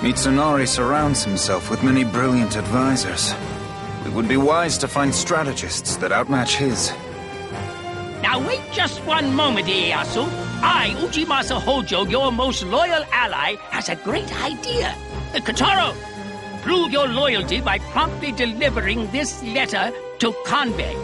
Mitsunari surrounds himself with many brilliant advisors. It would be wise to find strategists that outmatch his. Now wait just one moment, Ieyasu. I, Ujimasa Hojo, your most loyal ally, has a great idea. Kotaro, prove your loyalty by promptly delivering this letter to Kanbei.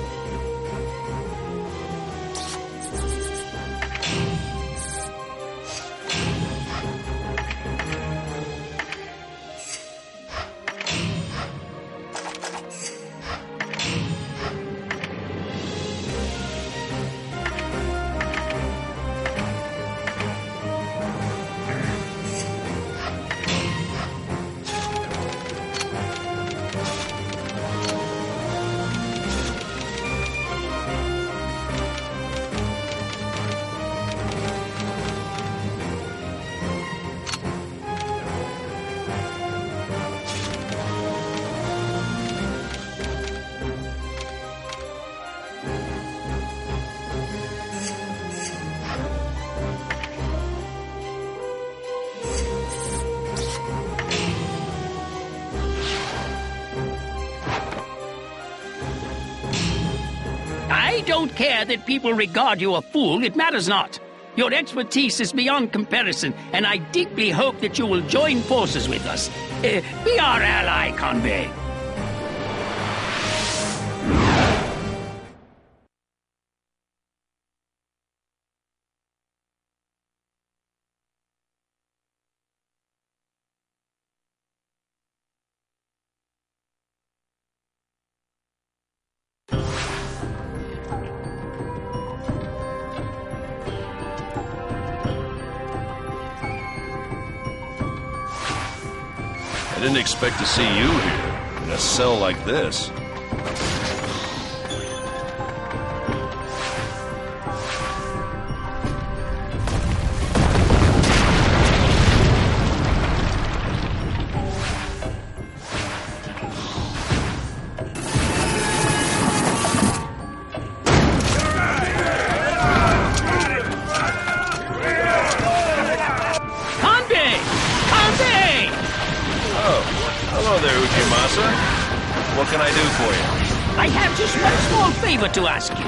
Don't care that people regard you a fool, it matters not. Your expertise is beyond comparison, and I deeply hope that you will join forces with us. Be our ally, Kanbei. I didn't expect to see you here, in a cell like this. What can I do for you? I have just one small favor to ask you.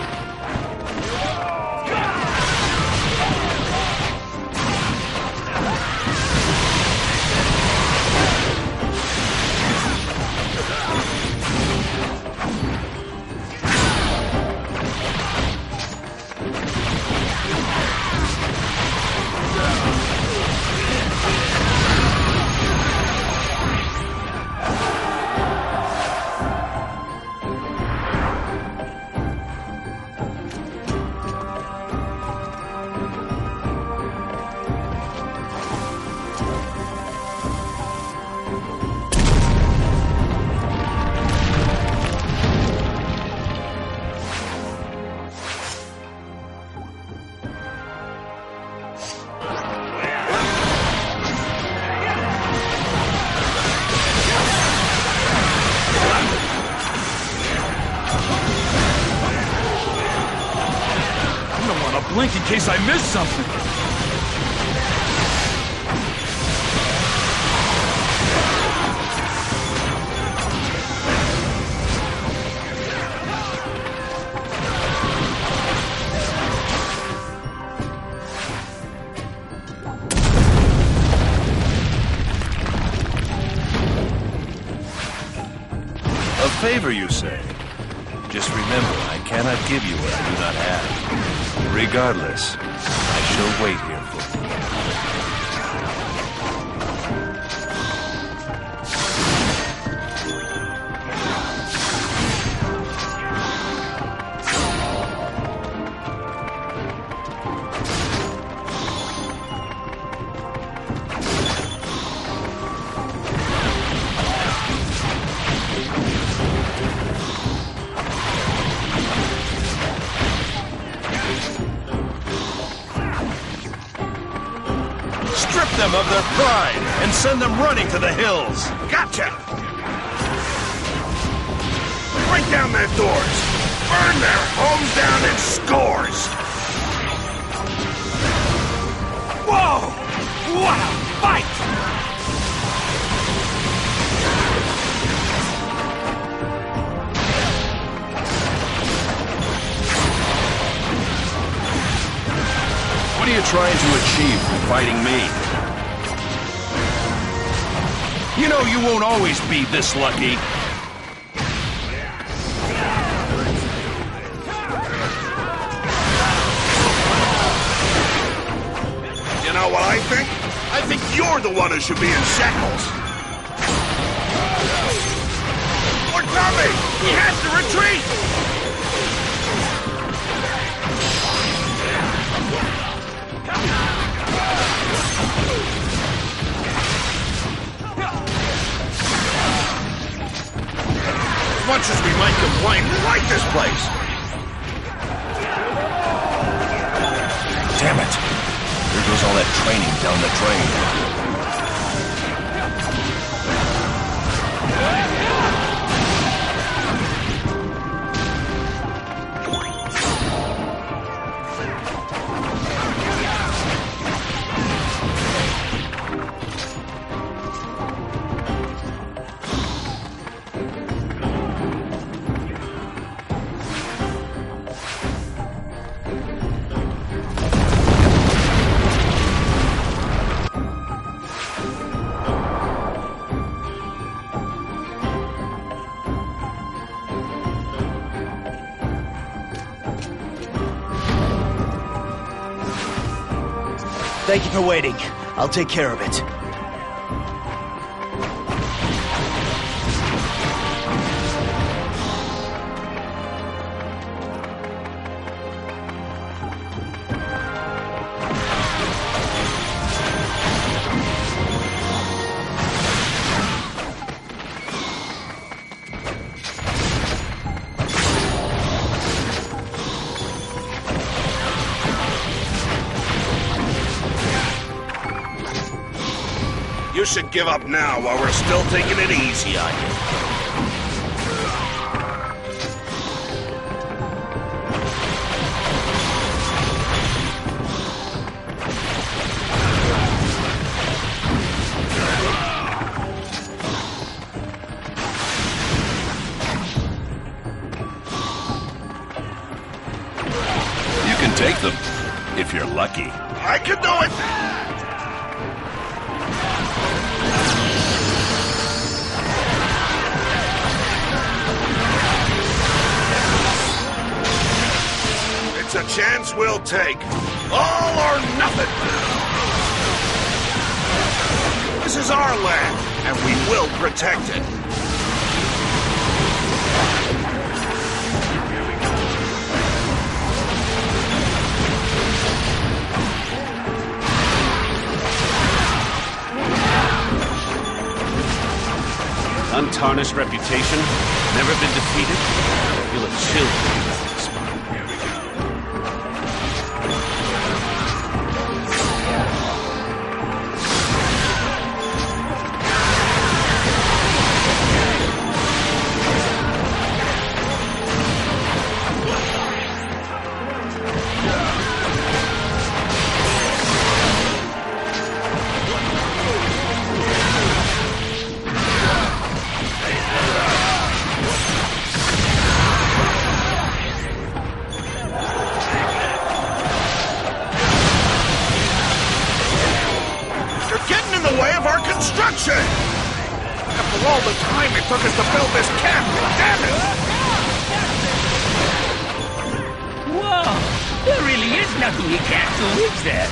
Blink in case I miss something. A favor, you say? Just remember, I cannot give you what I do not have. Regardless, I shall wait here for you. Strip them of their pride and send them running to the hills. Gotcha! Break down their doors, burn their homes down in scores. Whoa! What a fight! What are you trying to achieve from fighting me? You know you won't always be this lucky. You know what I think? I think you're the one who should be in shackles. We're coming! He has to retreat! Much as we might complain, we like this place. Damn it! There goes all that training down the drain. Thank you for waiting. I'll take care of it. Should give up now while we're still taking it easy on you. You can take them if you're lucky. I can do it! It's a chance we'll take. All or nothing. This is our land, and we will protect it. Untarnished reputation, never been defeated. You'll have chilled. After all the time it took us to build this camp, damn it! Whoa! There really is nothing you can't do, is there?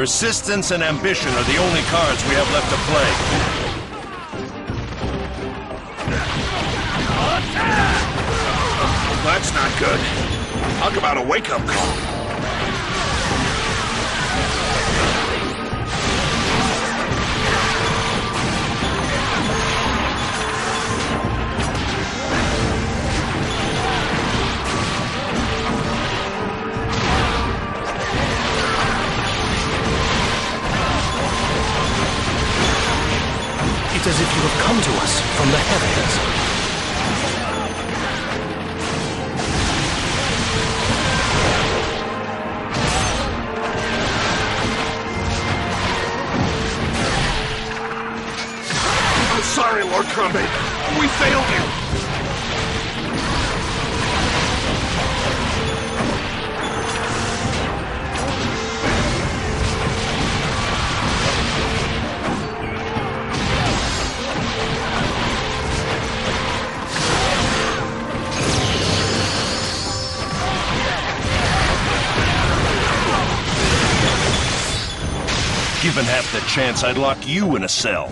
Persistence and ambition are the only cards we have left to play. That's not good. Talk about a wake-up call. come to us from the heavens. Sorry, Lord Kanbei. We failed you. Given half the chance, I'd lock you in a cell.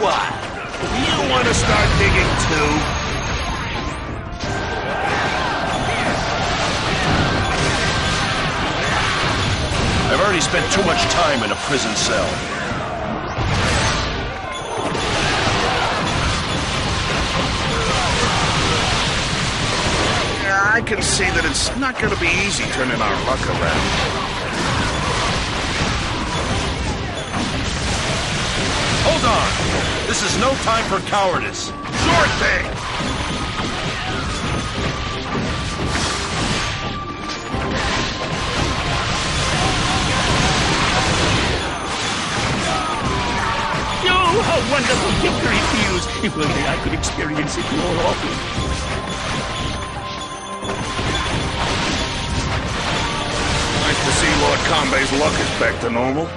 What? You want to start digging too? I've already spent too much time in a prison cell. Yeah, I can see that it's not going to be easy turning our luck around. Hold on! This is no time for cowardice. Sure thing! Oh, how wonderful victory feels! If only I could experience it more often. Nice to see Lord Kanbei's luck is back to normal.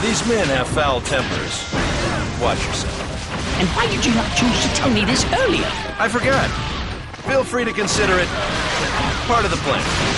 These men have foul tempers. Watch yourself. And why did you not choose to tell me this earlier? I forgot. Feel free to consider it part of the plan.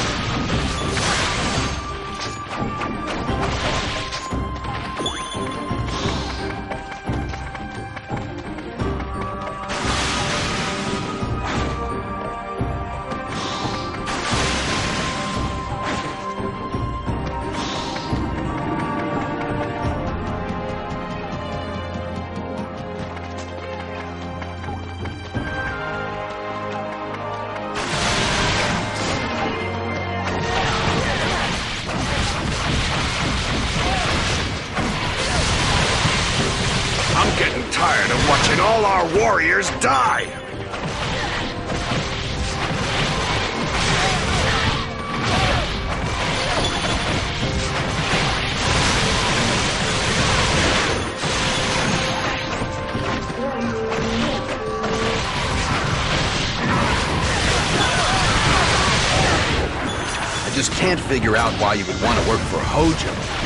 Die! I just can't figure out why you would want to work for Hojo.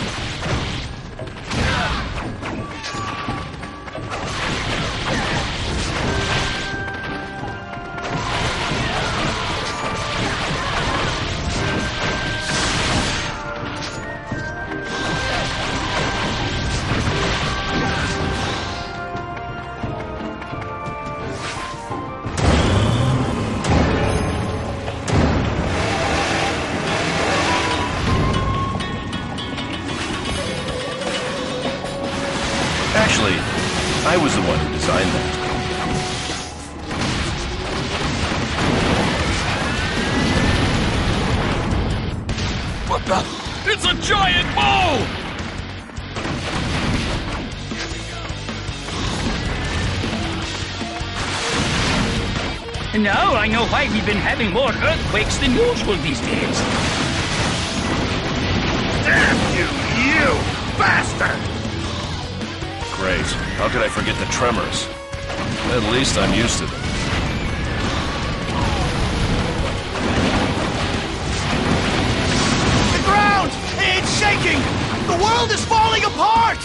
I was the one who designed that. What the? It's a giant mole! And now I know why we've been having more earthquakes than usual these days. Damn you, you bastard! Great. How could I forget the tremors? At least I'm used to them. The ground! It's shaking! The world is falling apart!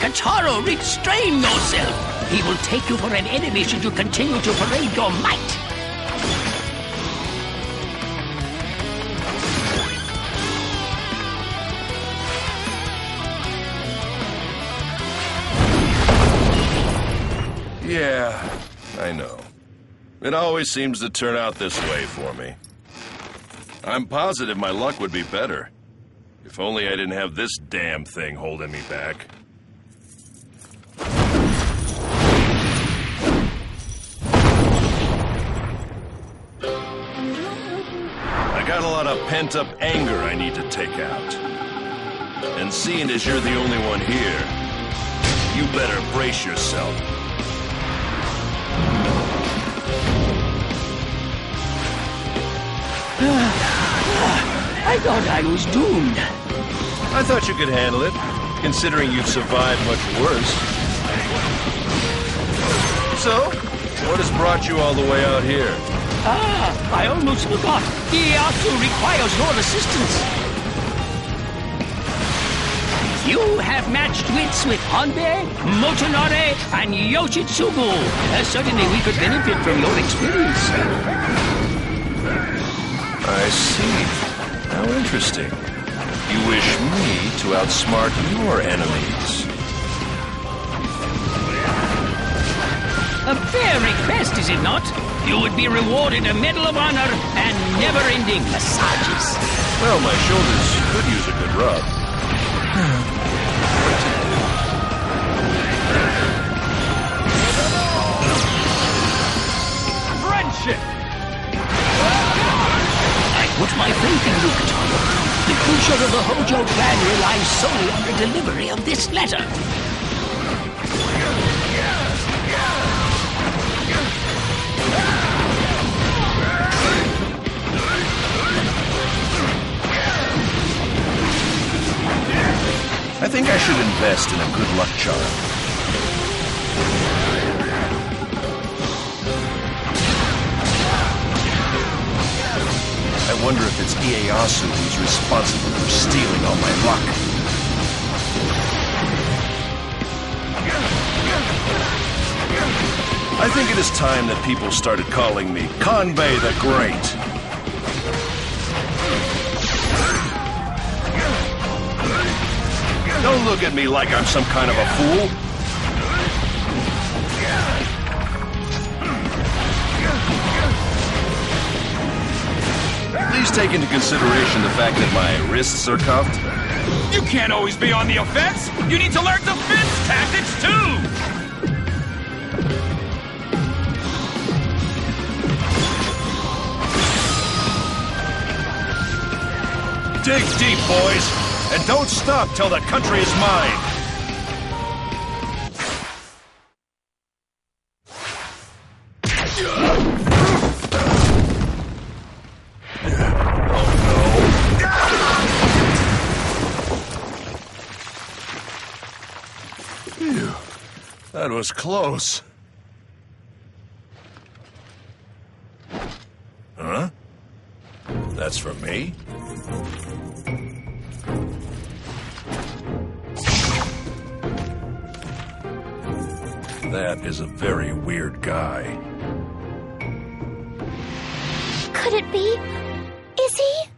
Kotaro, restrain yourself! He will take you for an enemy should you continue to parade your might! Yeah, I know. It always seems to turn out this way for me. I'm positive my luck would be better. If only I didn't have this damn thing holding me back. Got a lot of pent-up anger I need to take out. And seeing as you're the only one here, you better brace yourself. I thought I was doomed. I thought you could handle it, considering you've survived much worse. So, what has brought you all the way out here? Ah, I almost forgot. Ieyasu requires your assistance. You have matched wits with Hanbei, Motonari, and Yoshitsugu. Certainly we could benefit from your experience. I see. How interesting. You wish me to outsmart your enemies. A fair request, is it not? You would be rewarded a Medal of Honor and never-ending massages. Well, my shoulders could use a good rub. Friendship! I put my faith in you, Kotaro. The future of the Hojo clan relies solely on the delivery of this letter. I think I should invest in a good luck charm. I wonder if it's Ieyasu who's responsible for stealing all my luck. I think it is time that people started calling me Kanbei the Great. Don't look at me like I'm some kind of a fool. Please take into consideration the fact that my wrists are cuffed. You can't always be on the offense. You need to learn defense tactics, too. Dig deep, boys, and don't stop till the country is mine. Oh, no. Phew. That was close. Huh? That's for me? That is a very weird guy. Could it be? Is he?